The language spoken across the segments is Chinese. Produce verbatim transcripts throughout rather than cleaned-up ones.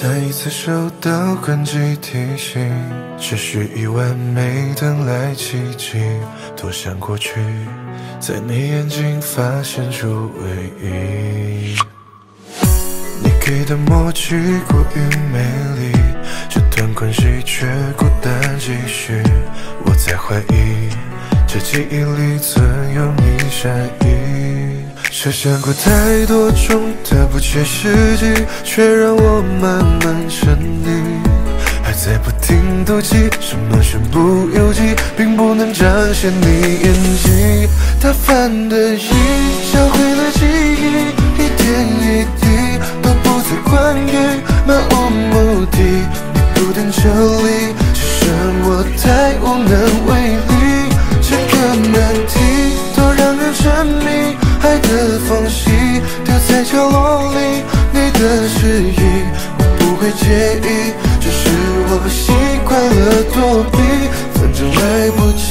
再一次受到关机提醒，只需一晚没等来奇迹。多想过去，在你眼睛发现出唯一。你给的默契过于美丽，这段关系却孤单继续。我在怀疑，这记忆里存有你善意。 设想过太多种的不切实际，却让我慢慢沉溺，还在不停妒忌，什么身不由己，并不能彰显你演技。他犯的意，销毁了记忆，一点一滴都不再关于漫无目的。你不但抽离，只剩我太无能为力。这个难题多让人沉迷。 爱的缝隙掉在角落里，你的迟疑我不会介意，只是我习惯了躲避，反正来不及。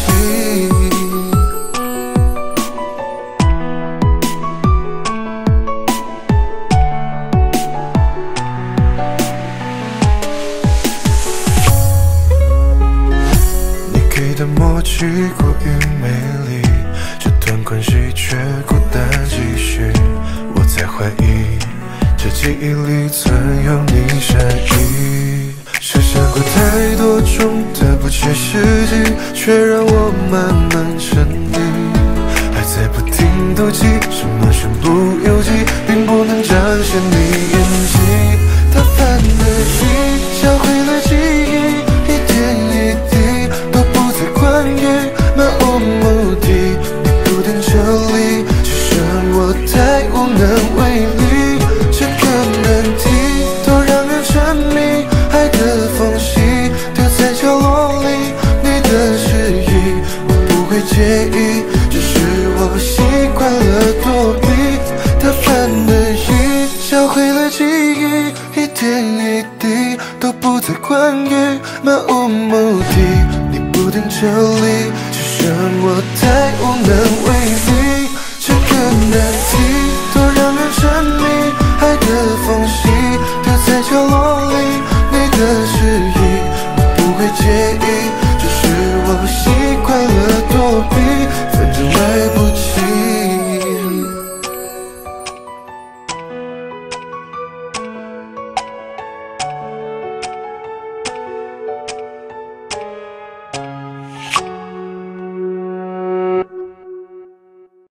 记忆里存有你善意，设想过太多种的不切实际，却让我慢慢沉溺，还在不停妒忌，什么身不由己，并不能彰显你演技。他犯的意，销毁了记忆，一点一滴都不再关于漫无目的。你不但抽离，只剩我太无能为力。 介意，只是我习惯了躲避。他犯的意，销毁了记忆，一点一滴都不再关于漫无目的。你不但抽离，只剩我太无能为力。这个难题多让人沉迷，爱的缝隙掉在角落里，你的是。